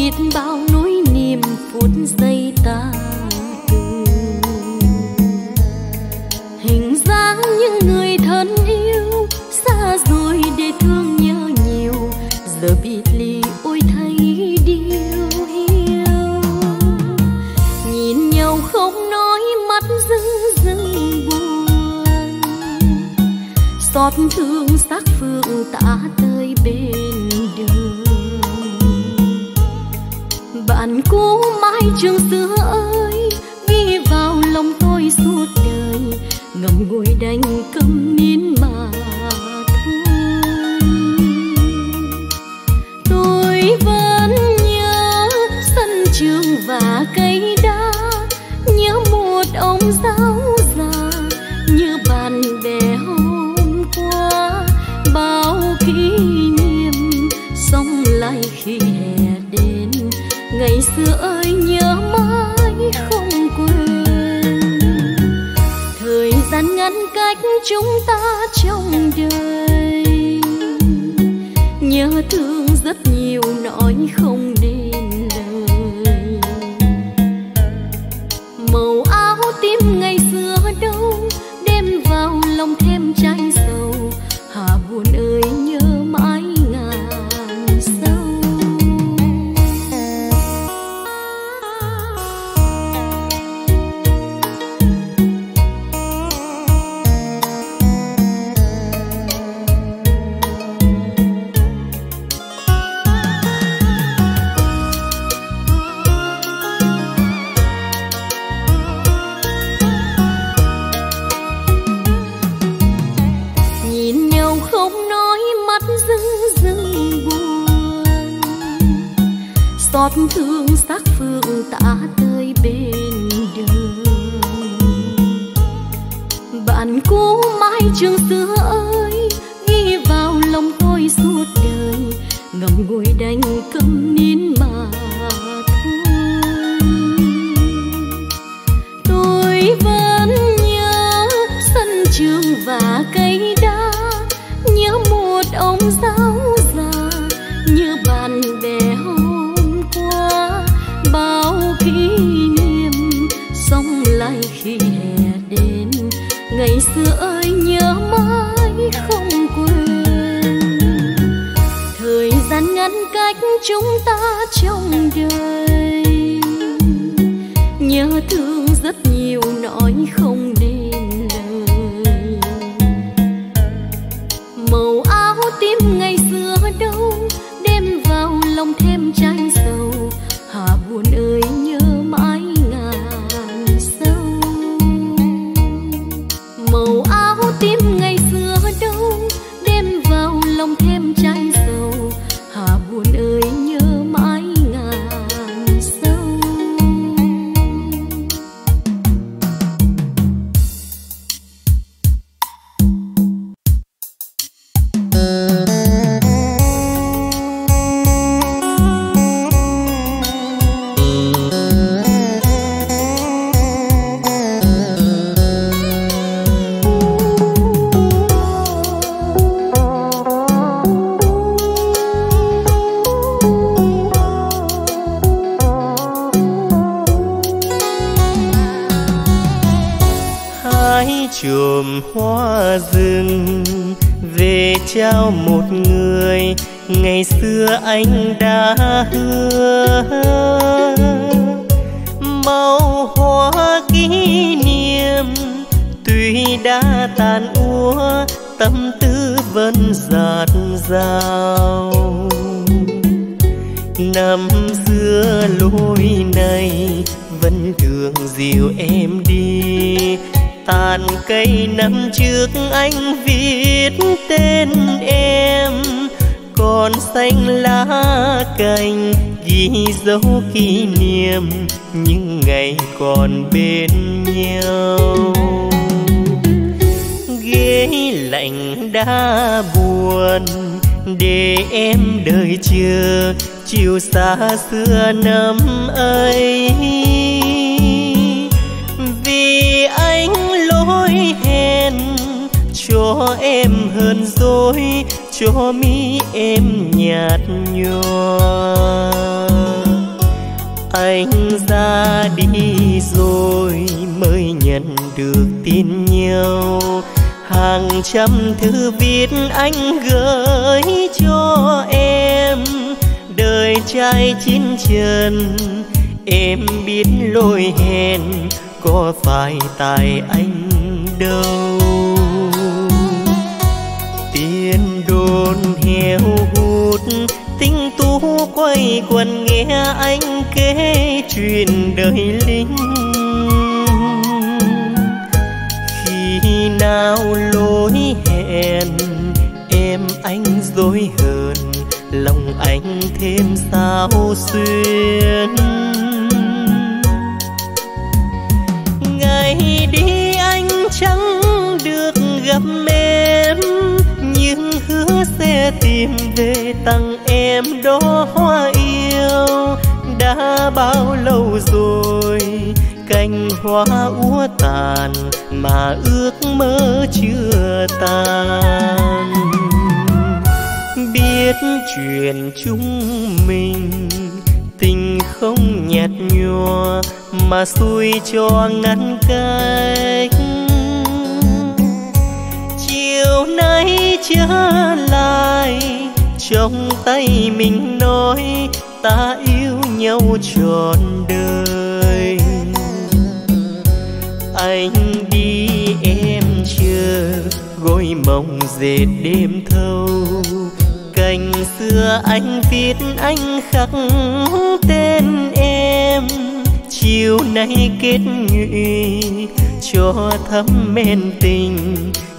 biết bao nỗi niềm phút giây ta từng. Hình dáng những người thân yêu xa rồi để thương nhớ nhiều, giờ biệt ly ôi thấy điêu hiu. Nhìn nhau không nói mắt rưng rưng buồn, xót thương xác phương tả tơi bên đường. Bạn cũ mãi trường xưa ơi, ghi vào lòng tôi suốt đời, ngậm ngùi đành câm nín mà thôi. Tôi vẫn nhớ sân trường và cây đa, nhớ một ông giáo già, nhớ bạn bè hôm qua, bao kỷ niệm sống lại khi hè đến. Ngày xưa ơi nhớ mãi không quên, thời gian ngăn cách chúng ta trong đời, nhớ thương rất nhiều nói không nên lời. Màu áo tím ngày xưa đâu, đem vào lòng thêm trái sầu, hà buồn ơi nhớ mãi. Xót thương xác phương tả tơi bên đường. Bạn cũ mãi trường xưa ơi, ghi vào lòng tôi suốt đời, ngậm ngùi đành câm nín mà thôi. Tôi vẫn nhớ sân trường và cây đa, nhớ một ông giáo già, nhớ bạn bè bao kỷ niệm sống lại khi hè đến. Ngày xưa ơi nhớ mãi không quên, thời gian ngăn cách chúng ta trong đời, nhớ thương rất nhiều nói không nên lời. Màu áo tím ngày xưa đâu, đem vào lòng thêm trái sầu, hà buồn ơi nhớ mãi ngàn sâu. Màu áo tím ngày xưa đâu, đem vào lòng thêm trái sầu, hà buồn ơi nhớ mãi ngàn sâu. Trao một người ngày xưa anh đã hứa, màu hoa kỷ niệm tuy đã tàn úa, tâm tư vẫn dạt dào. Năm xưa lối này vẫn thường dìu em đi, tàn cây năm trước anh viết tên em, còn xanh lá cành ghi dấu kỷ niệm những ngày còn bên nhau. Ghế lạnh đã buồn để em đợi chờ, chiều xa xưa năm ấy vì anh lỗi hẹn, cho em hơn dối, cho mi em nhạt nhòa. anh ra đi rồi mới nhận được tin nhiều. Hàng trăm thư viết anh gửi cho em, đời trai chín trần em biết lỗi hẹn, có phải tại anh đâu. Tiếng đồn heo hút tinh tú quay quần nghe anh kể chuyện đời lính. Khi nào lối hẹn em anh dối hờn, lòng anh thêm sao xuyên. Ngày đi anh chẳng được gặp em, nhưng hứa sẽ tìm về tặng em đó hoa yêu. Đã bao lâu rồi cành hoa úa tàn mà ước mơ chưa tan. Biết chuyện chúng mình tình không nhạt nhòa mà xui cho ngăn cách. Chiều nay trở lại trong tay mình nói ta yêu nhau trọn đời. Anh đi em chưa gối mộng dệt đêm thâu, cành xưa anh viết anh khắc tên em. Chiều nay kết nhụy cho thắm men tình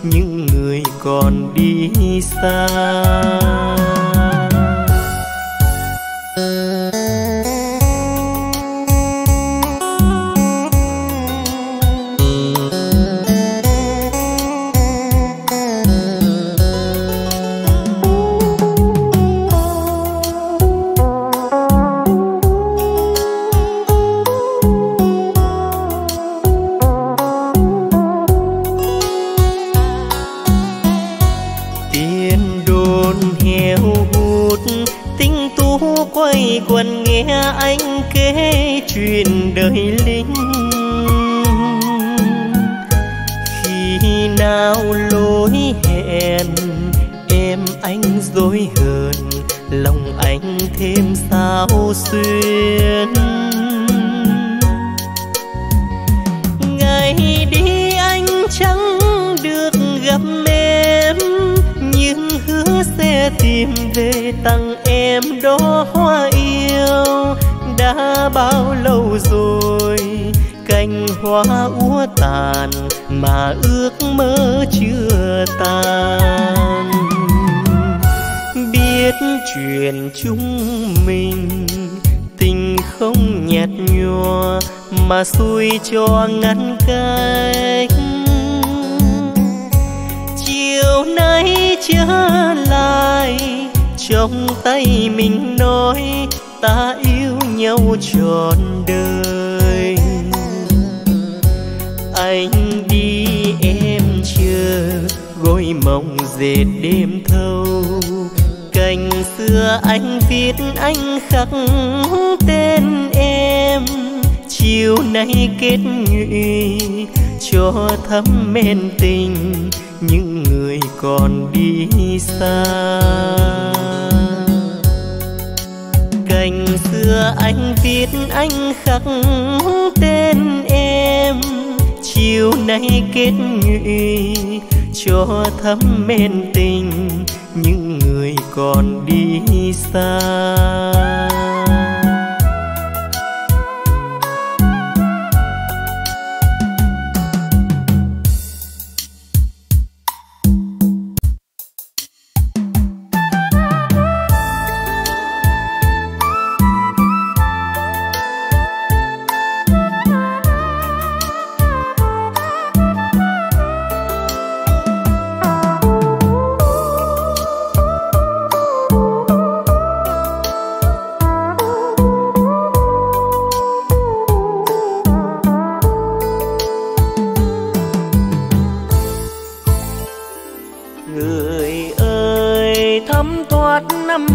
những người còn đi xa. Quần nghe anh kể chuyện đời lính. Khi nào lối hẹn em anh dối hờn, lòng anh thêm sao xuyên. Ngày đi anh chẳng được gặp em, nhưng hứa sẽ tìm về tặng em đó hoa yêu. Đã bao lâu rồi cành hoa úa tàn mà ước mơ chưa tan. Biết chuyện chúng mình tình không nhạt nhòa mà xui cho ngăn cách. Chiều nay trở lại trong tay mình nói ta yêu nhau trọn đời. Anh đi em chưa gối mộng dệt đêm thâu, cành xưa anh viết anh khắc tên em. Chiều nay kết nhụy cho thắm men tình những người còn đi xa. Cành xưa anh viết anh khắc tên em. Chiều nay kết nhụy cho thắm men tình những người còn đi xa.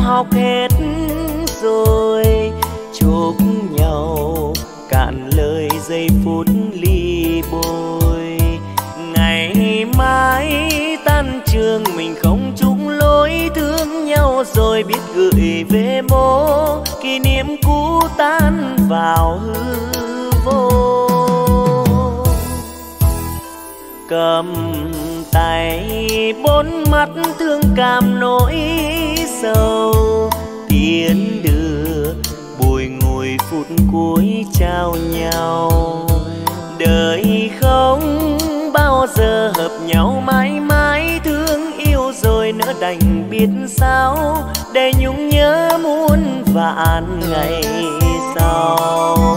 Học hết rồi chúc nhau kỷ niệm cũ tan vào hư vô. Cầm tay bốn mắt thương cảm nỗi sầu tiến đưa bùi ngùi phút cuối trao nhau. Đời không bao giờ hợp nhau mãi mãi, thương yêu rồi nỡ đành biết sao để nhung nhớ muôn vạn ngày sau.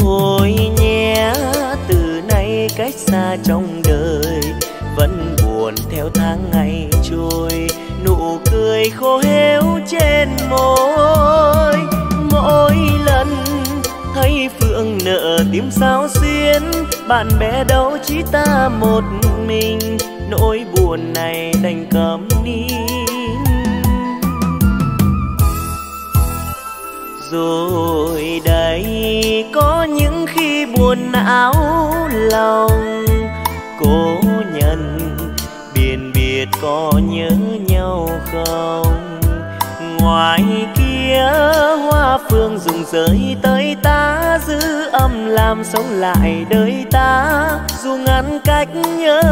Thôi nhé từ nay cách xa trong đời, vẫn buồn theo tháng ngày trôi, nụ cười khô héo trên môi. Mỗi lần thấy phượng nở tím sao xuyên, bạn bè đâu chỉ ta một mình, nỗi buồn này đành câm nín. Rồi đây có những khi buồn não lòng, cố nhân biền biệt có nhớ nhau không. Ngoài kia hoa phương rụng rơi tới ta, giữ âm làm sống lại đời ta, dù ngăn cách nhớ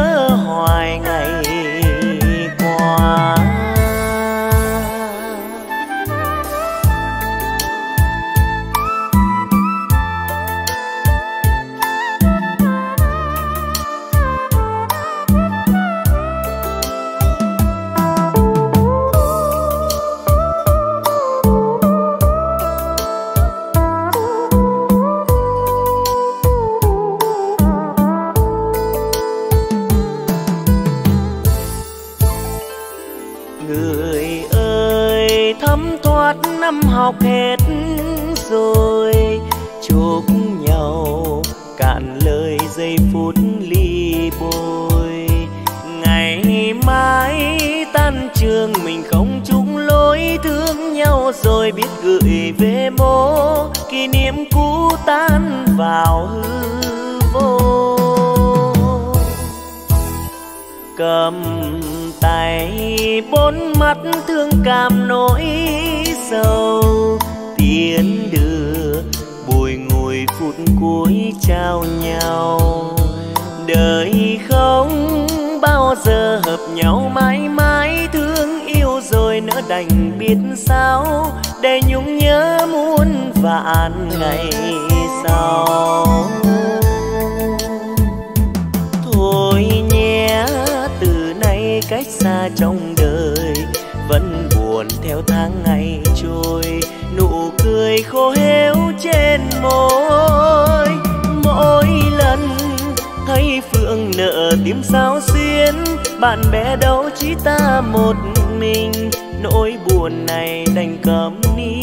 hoài ngày qua. Năm học hết rồi chúc nhau cạn lời giây phút ly bôi. Ngày mai tan trường mình không chung lối, thương nhau rồi biết gửi về mô, kỷ niệm cũ tan vào hư vô. Cầm tay bốn mắt thương cảm nỗi sầu tiến đưa bùi ngùi phút cuối trao nhau. Đời không bao giờ hợp nhau mãi mãi, thương yêu rồi nỡ đành biết sao để nhung nhớ muôn vạn ngày sau. Thôi nhé từ nay cách xa trong đời, vẫn buồn theo tháng ngày trôi, nụ cười khô héo trên môi. Mỗi lần thấy phượng nở tím sao xuyên, bạn bè đâu chỉ ta một mình, nỗi buồn này đành câm nín.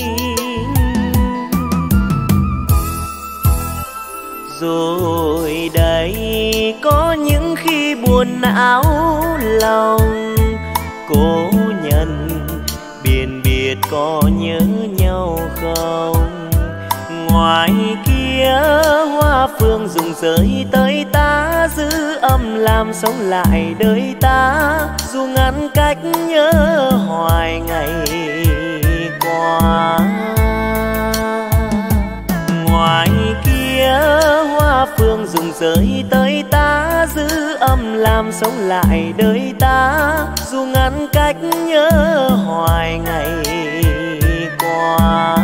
Rồi đây có những khi buồn não lòng, cố nhân biền biệt có nhớ nhau không. Ngoài kia hoa phương rụng rơi tới ta, giữ âm làm sống lại đời ta, dù ngăn cách nhớ hoài ngày qua. Ngoài kia hoa phương rụng rơi tới ta, giữ âm làm sống lại đời ta, dù ngăn cách nhớ hoài ngày qua.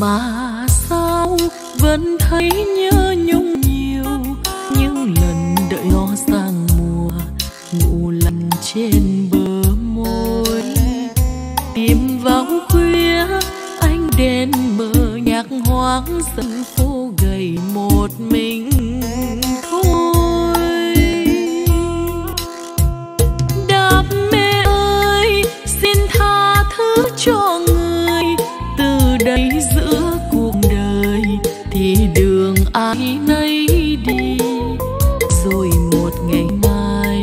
mà sao vẫn thấy nhớ nhung nhiều, những lần đợi nó sang mùa ngủ lăn trên bờ môi. Tìm vào khuya anh đến mờ nhạc hoang sân phố gầy một mình thôi. Đam mê ơi xin tha thứ cho người, từ đây giữa cuộc đời thì đường ai nấy đi, rồi một ngày mai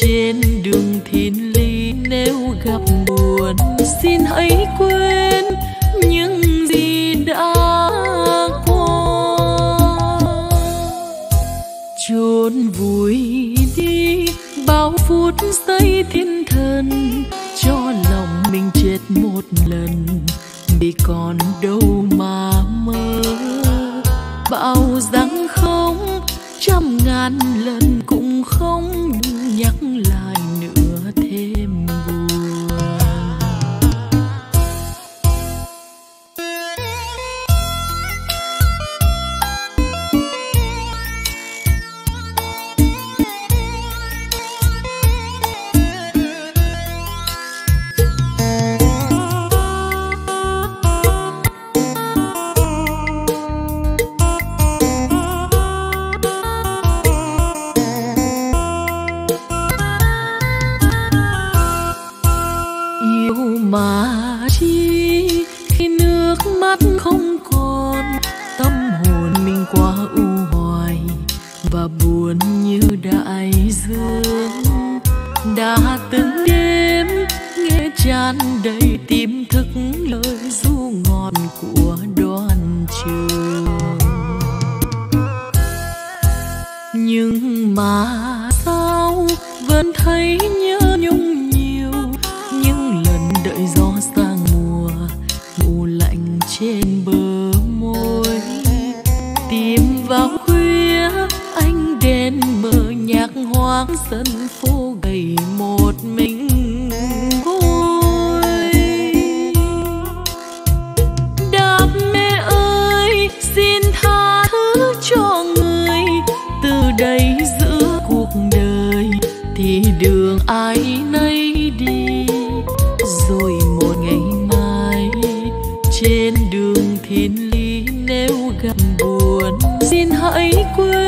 trên đường thiên lý nếu gặp buồn xin hãy quên những gì đã qua. Chốn vui đi bao phút giây thiên thần, cho lòng mình chết một lần vì còn đâu mà mơ. Bao dáng không trăm ngàn lần cũng không nhắc lại nữa thêm buồn. Mà chi khi nước mắt không còn, tâm hồn mình quá u hoài và buồn như đại dương. Đã từng đêm nghe tràn đầy tim thức lời ru ngọt của đoan trường, nhưng mà sao vẫn thấy nhớ nhung trên bờ môi. Tìm vào khuya anh đến mờ nhạc hoang sân phố gầy một mình thôi. Đam mê ơi xin tha thứ cho người, từ đây giữa cuộc đời thì đường ai nấy đi, rồi một ngày trên đường thiên lý nếu gặp buồn xin hãy quên